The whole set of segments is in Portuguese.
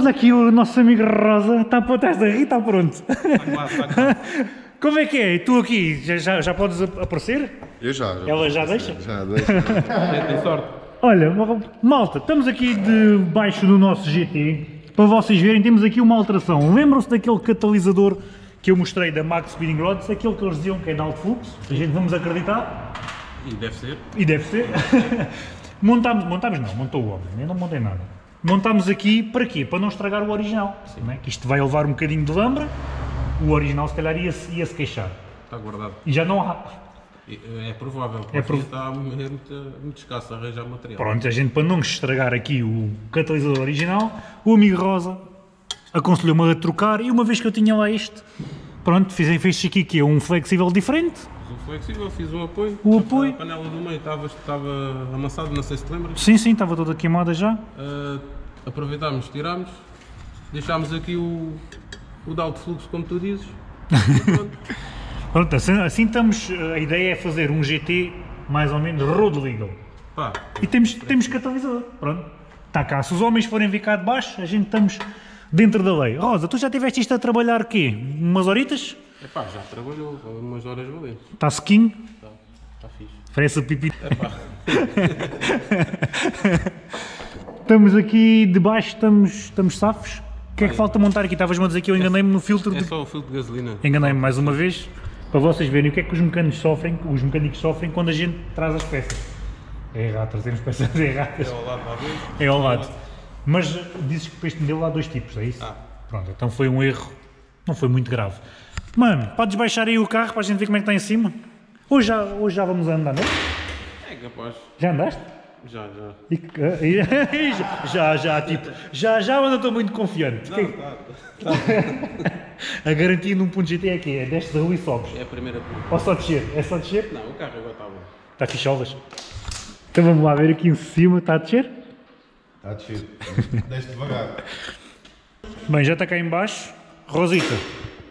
todo aqui o nosso amigo Rosa está por trás da Rita, está pronto. Vai lá. Como é que é? Tu aqui já podes aparecer? Eu já. Ela já deixa? Já deixa. Tem sorte. Olha, malta, estamos aqui debaixo do nosso GT. Para vocês verem, temos aqui uma alteração. Lembram-se daquele catalisador que eu mostrei da Max Speeding Rods? Aquele que eles diziam que é de alto fluxo. A gente vamos acreditar. E deve ser. Montou o homem. Eu não montei nada. Montámos aqui para quê? Para não estragar o original. Sim. Não é? Que isto vai levar um bocadinho de lambra. O original se calhar ia se queixar. Está guardado. E já não há. É provável, porque está muito escasso arranjar material. Pronto, a gente, para não estragar aqui o catalisador original, o amigo Rosa aconselhou-me a trocar, e uma vez que eu tinha lá este, pronto, fiz aqui que é um flexível diferente. O flexível, fiz um apoio. O apoio. A panela do meio estava amassada, não sei se te lembras. Sim, estava toda queimada já. Aproveitámos, tirámos, deixámos aqui o de alto fluxo, como tu dizes. Pronto, assim estamos. A ideia é fazer um GT mais ou menos road legal. Pá, e temos catalisador. Pronto, está cá. Se os homens forem vir cá de baixo, a gente estamos dentro da lei. Rosa, tu já tiveste isto a trabalhar quê? Umas horitas? Epá, já trabalhou, umas horas valentes. Está sequinho? Está fixe. Parece o pipi. Epá. Estamos aqui de baixo, estamos safos. O que é que falta montar aqui? Estavas-me a dizer que eu enganei-me no filtro. É só o filtro de gasolina. Enganei-me mais uma vez, para vocês verem o que é que os mecânicos sofrem quando a gente traz as peças. É errado, trazemos peças erradas. É ao lado, talvez. É ao lado. Mas dizes que para este modelo há dois tipos, é isso? Ah. Pronto, então foi um erro, não foi muito grave. Mano, podes baixar aí o carro para a gente ver como é que está em cima? Hoje já vamos andar, não é? É capaz. Já andaste? Já. Já, mas eu estou muito confiante. Não. A garantia num ponto GT é que é destes da rua e sobes. É a primeira ponta. Ou só descer? É só descer? Não, o carro agora está bom. Está fichovas. Então vamos lá ver aqui em cima, está a descer? Está a descer. Desce devagar. Bem, já está cá em baixo. Rosita,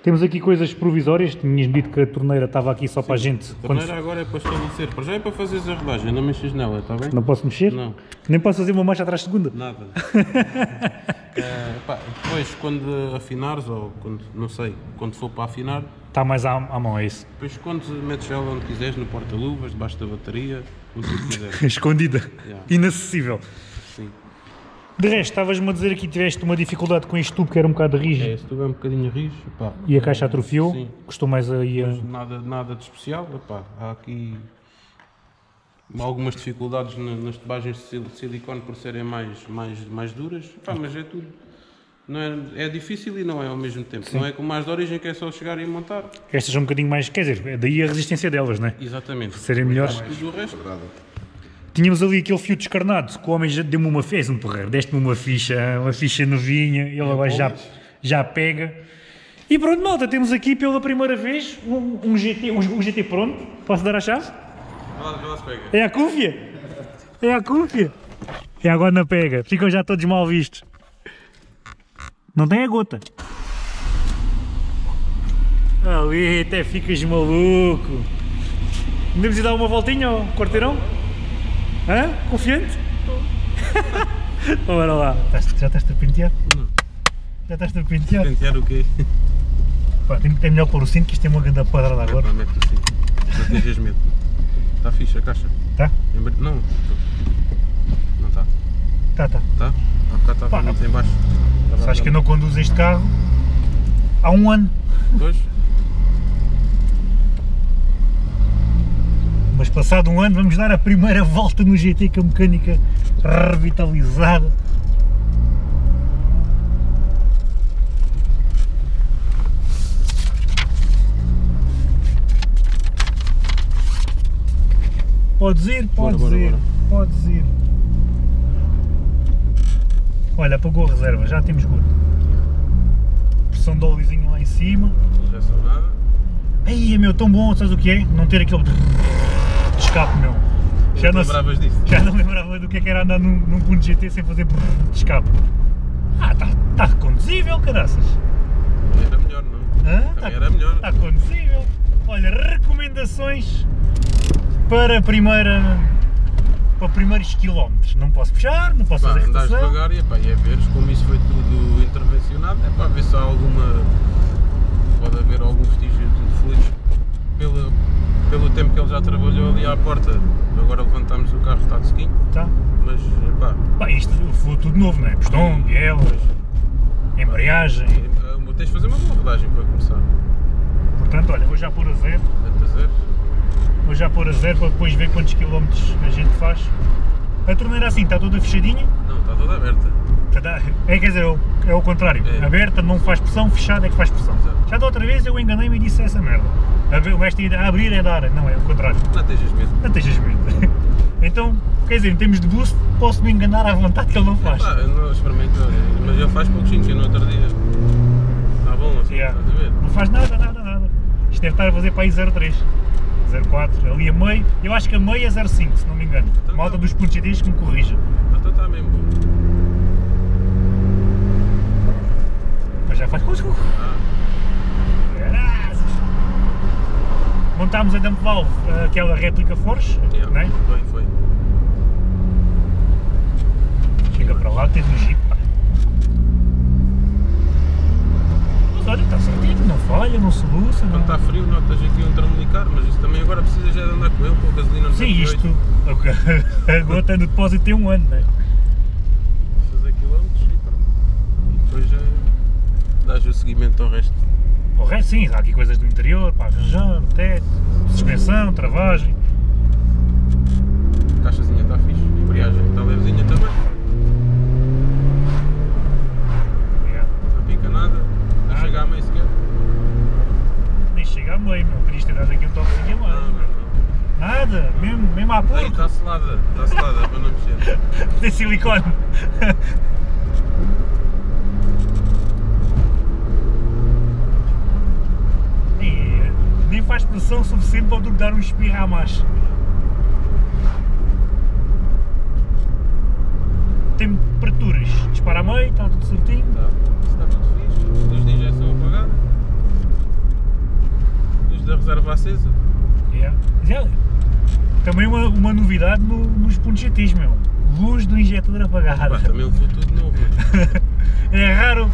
temos aqui coisas provisórias. Tinhas dito que a torneira estava aqui só. Sim, para a gente. A torneira agora é para estabelecer. Para já é para fazeres a rodagem, não mexes nela, está bem? Não posso mexer? Não. Nem posso fazer uma marcha atrás de segunda? Nada. Depois, quando afinares, ou quando, não sei, quando for para afinar... Está mais à mão, é isso? Depois, quando metes ela onde quiseres, no porta-luvas, debaixo da bateria, onde tu quiseres. Escondida. Yeah. Inacessível. Sim. De resto, estavas-me a dizer que tiveste uma dificuldade com este tubo que era um bocado rijo. É, este tubo é um bocadinho rijo, pá. E a caixa atrofiou? Sim. Custou mais aí a... Nada de especial, pá. Há aqui algumas dificuldades nas tubagens de silicone por serem mais duras, pá, mas é tudo. Não é difícil e não é ao mesmo tempo. Sim. Não é como mais de origem, que é só chegar e montar. Estas são um bocadinho mais, quer dizer, daí a resistência delas, não é? Exatamente. Por serem melhores. Tudo o resto... Tínhamos ali aquele fio descarnado, que o homem já deu-me uma ficha, deste-me uma ficha novinha, ele agora já pega. E pronto, malta, temos aqui pela primeira vez um GT pronto. Posso dar a chave? É a cúfia? É a cúfia? E agora não pega, ficam já todos mal vistos. Não tem a gota. Ali até ficas maluco. Devemos ir dar uma voltinha ao quarteirão? Hã? Confiante? Bora lá. Já estás-te a pentear? Já estás-te a pentear? Pentear o quê? Pá, tem melhor pôr o cinto, que isto tem uma grande quadrada agora. Pá, mete o cinto. Não tenhas medo. Está fixe a caixa? Está? Não. Não está. Está. Está? Há bocado estava muito em baixo. Sabes que eu não conduzo este carro há um ano. Pois? Mas passado um ano vamos dar a primeira volta no GT com a mecânica revitalizada. Podes ir. Olha, apagou a reserva, já temos gordo. Pressão de óleozinho lá em cima. Já sou nada. Ai meu, tão bom, sabes o que é? Não ter aquele... escape, meu. Já não lembravas disso? Já não lembrava do que era andar num ponto GT sem fazer escape. Ah, está reconduzível, caraças. Era melhor, não? Hã? Era melhor. Está conduzível. Olha, recomendações para a primeira para primeiros quilómetros. Não posso puxar, não posso fazer rotação. Andares devagar e é veres como isso foi tudo intervencionado, é para ver se há alguma... pode haver algum vestígio de fluidos pelo tempo que ele já trabalhou ali à porta. Agora levantámos o carro, está de sequinho. Tá. Mas pá... Pá, isto foi tudo novo, não é? Pistão, bielas, embreagem... Tens de fazer uma boa rodagem para começar. Portanto, olha, vou já pôr a zero. Vou já pôr a zero para depois ver quantos quilómetros a gente faz. A torneira assim, está toda fechadinha? Não, está toda aberta. É, quer dizer, é o contrário. É. Aberta não faz pressão, fechada é que faz pressão. Exato. Já da outra vez eu enganei-me e disse essa merda. A abrir é dar, não é o contrário. Não tejas medo. Não tejas medo. Então, quer dizer, em termos de boost, posso me enganar à vontade que ele não faz. Ah, não experimento, mas ele faz pouquinho, que no outro dia. Está bom, assim, yeah. Estás a ver? Não faz nada, nada, nada. Isto deve estar a fazer para aí 0,3. 0,4, ali a meio, eu acho que a meio é 0,5, se não me engano. Então, malta dos pontos GDs que me corrija. Então está mesmo bom. Mas já faz cusco. Ah. Montámos a Dampval, aquela réplica Forge, yeah, não é? Foi. Chega para lá, tens um Jeep, pá. Mas olha, está certinho, não falha, não soluça. Quando está frio, notas aqui um tremelicar, mas isso também agora precisa já de andar com ele, com a gasolina. Sim, isto, a gota no depósito tem um ano, não é? Fazer quilómetros e depois já dás o seguimento ao resto. O resto sim, há aqui coisas do interior, para arranjar, teto, suspensão, travagem. A caixazinha está fixe, a embreagem está levezinha também. Não pica nada, não chega à meio sequer. Nem chega à meio, não podias ter dado aqui um toquezinho a mais. Não. Nada, não. Mesmo à porta. Está selada, para não mexer. Tem silicone. Nem faz pressão suficiente para tu dar um espirro a mais. Temperaturas, dispara a meio, está tudo certinho. Está tudo fixe, luz de injeção apagada, luz da reserva acesa. Yeah. Também uma novidade nos pontos GTs, meu. Luz do injetor apagada. Pá, também foi tudo novo. É raro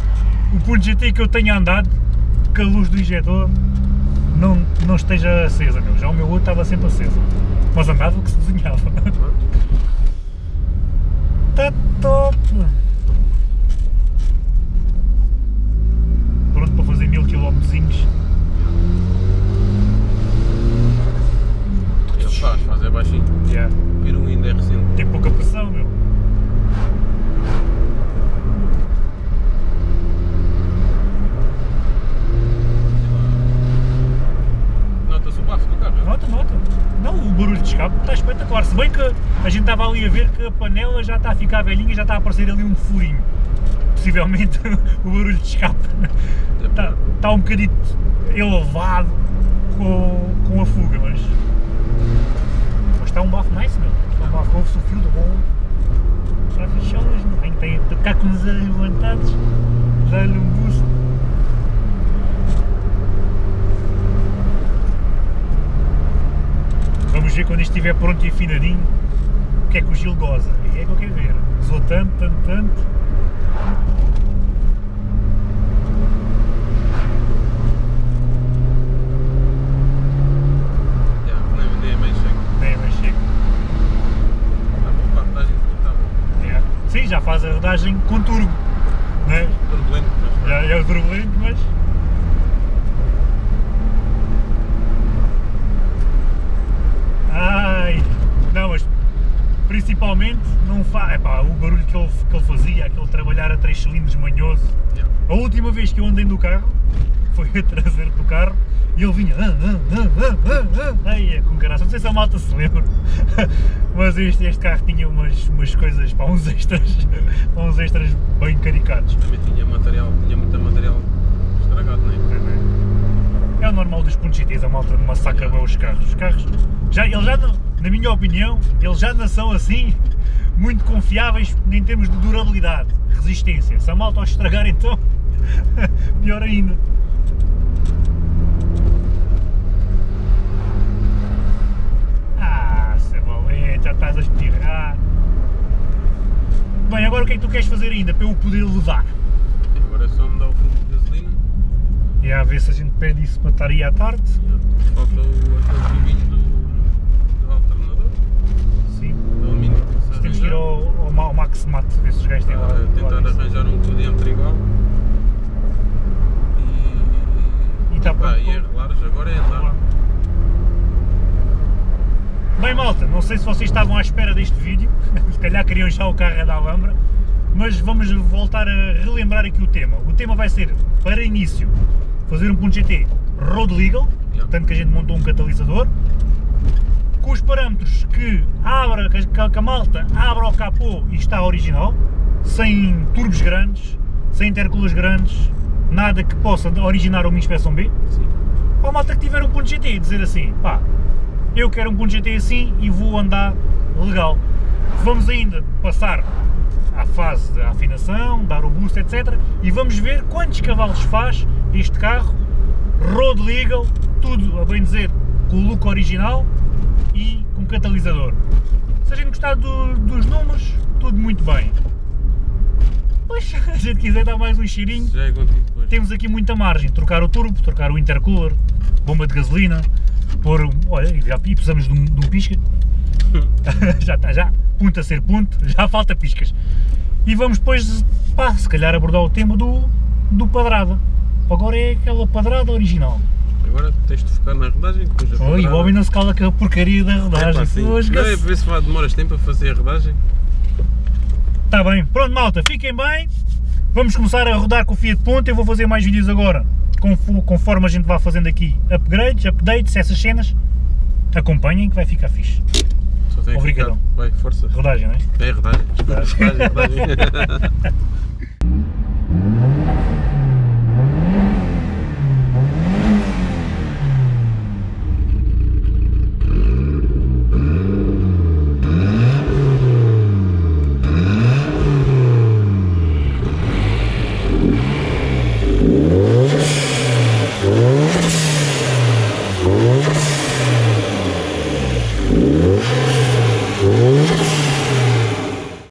o ponto GT que eu tenha andado com a luz do injetor não esteja acesa, meu. Já o meu outro estava sempre acesa, mas andava o que se desenhava. Está top! Pronto para fazer 1000 km. Ele faz é baixinho. Yeah. O peru ainda é recente. Tem pouca pressão, meu. Está espetacular, se bem que a gente estava ali a ver que a panela já está a ficar velhinha, já está a aparecer ali um furinho, possivelmente o barulho de escape está um bocadito elevado com a fuga, mas está um bafo nice, meu. Está um bafo, ouve-se o fio do bom, já fechou-las, não tem cacos levantados, dá-lhe um busto. Vamos ver quando isto estiver pronto e afinadinho o que é que o Gil goza. E é que eu quero ver. Gozou tanto. Nem é meio cheio. Nem é meio cheio. Está bom para a rodagem, está bom. É. Sim, já faz a rodagem com turbo. Não é? Turbulento, mas. É o turbulento, mas. Ai, não, mas principalmente não faz, epá, o barulho que ele fazia, aquele trabalhar a 3 cilindros manhoso. Yeah. A última vez que eu andei no carro, foi a traseiro do carro, e ele vinha ai, com caraças, não sei se a malta se lembra, mas este carro tinha umas coisas, pá, uns extras bem caricatos. Também tinha muito material estragado, não é? É o normal dos pontos GTs, a malta massacra bem os carros. Os carros, na minha opinião, eles já não são assim muito confiáveis em termos de durabilidade, resistência. Se a malta os estragar, então, pior ainda. Ah, cebol, já estás a espirrar. fazer ainda para eu o poder levar. Agora só me dá o fundo de gasolina. É a ver se a gente pede isso para estar aí à tarde. Falta aquele pivinho do alternador. Sim. Temos que ir ao Max Mat, ver se os gajos têm lá. Tentar arranjar um diâmetro igual. E está pronto. E é large, agora é andar. Bem malta, não sei se vocês estavam à espera deste vídeo, se calhar queriam já o carro da Alhambra, mas vamos voltar a relembrar aqui o tema. O tema vai ser, para início, fazer um 1.GT road legal, tanto que a gente montou um catalisador, com os parâmetros que a malta abra o capô e está original, sem turbos grandes, sem intercools grandes, nada que possa originar uma inspeção B. Sim. Para a malta que tiver um 1.GT e dizer assim, pá, eu quero um 1.GT assim e vou andar legal. Vamos ainda passar à fase da afinação, dar o boost, etc. E vamos ver quantos cavalos faz este carro, road legal, tudo a bem dizer, com o look original e com catalisador. Se a gente gostar dos números, tudo muito bem. Mas se a gente quiser dar mais um cheirinho, já é contigo, pois. Temos aqui muita margem, trocar o turbo, trocar o intercooler, bomba de gasolina, pôr, olha, e precisamos de um pisca, já, ponto a ser ponto, já falta piscas. E vamos depois, pá, se calhar abordar o tema do padrada, agora é aquela padrada original. Agora tens de focar na rodagem, que depois padrada... o homem não se cala com a porcaria da rodagem. É pá, assim. Não é para ver se demoras tempo a fazer a rodagem. Está bem, pronto malta, fiquem bem, vamos começar a rodar com o Fiat Punto, eu vou fazer mais vídeos agora. Conforme a gente vai fazendo aqui upgrades, updates, essas cenas, acompanhem que vai ficar fixe. Obrigadão. Vai, força. Rodagem, não é? É, rodagem.